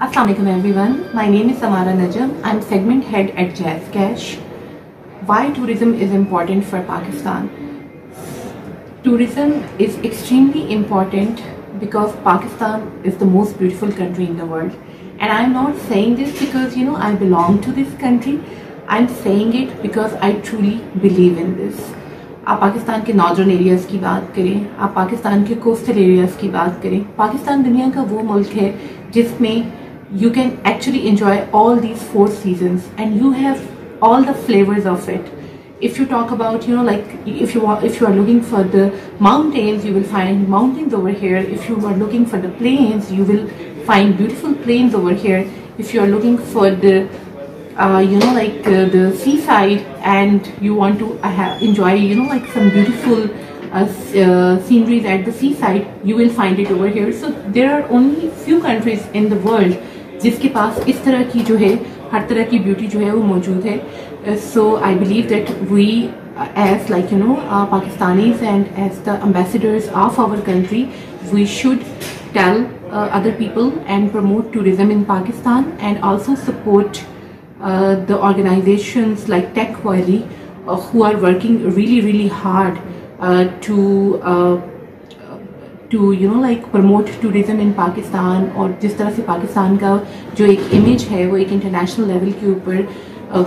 Assalamualaikum everyone, my name is Ammara Najam. I'm segment head at Jazz Cash. Why tourism is important for Pakistan? Tourism is extremely important because Pakistan is the most beautiful country in the world. And I'm not saying this because, I belong to this country. I'm saying it because I truly believe in this. आप पाकिस्तान के northern areas की बात करें, आप पाकिस्तान के coastal areas की बात करें, पाकिस्तान दुनिया का वो मुल्क है जिसमें you can actually enjoy all these four seasons and you have all the flavours of it. If you talk about, like if you are looking for the mountains, you will find mountains over here. If you are looking for the plains, you will find beautiful plains over here. If you are looking for the, the seaside, and you want to enjoy, some beautiful sceneries at the seaside, you will find it over here. So there are only few countries in the world जिसके पास इस तरह की जो है हर तरह की beauty जो है वो मौजूद है. So I believe that we as like Pakistanis and as the ambassadors of our country we should tell other people and promote tourism in Pakistan and also support the organisations like Tech Valley who are working really really hard to promote tourism in Pakistan. और जिस तरह से पाकिस्तान का जो एक image है वो एक इंटरनेशनल लेवल के ऊपर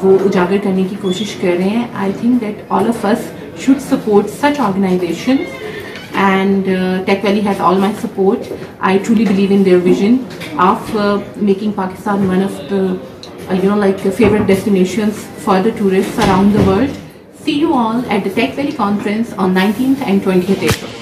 वो उजागर करने की कोशिश कर रहे हैं. I think that all of us should support such organisation and Tech Valley has all my support. I truly believe in their vision of making Pakistan one of the favourite destinations for the tourist around the world. See you all at the Tech Valley Conference on 19th and 20th April.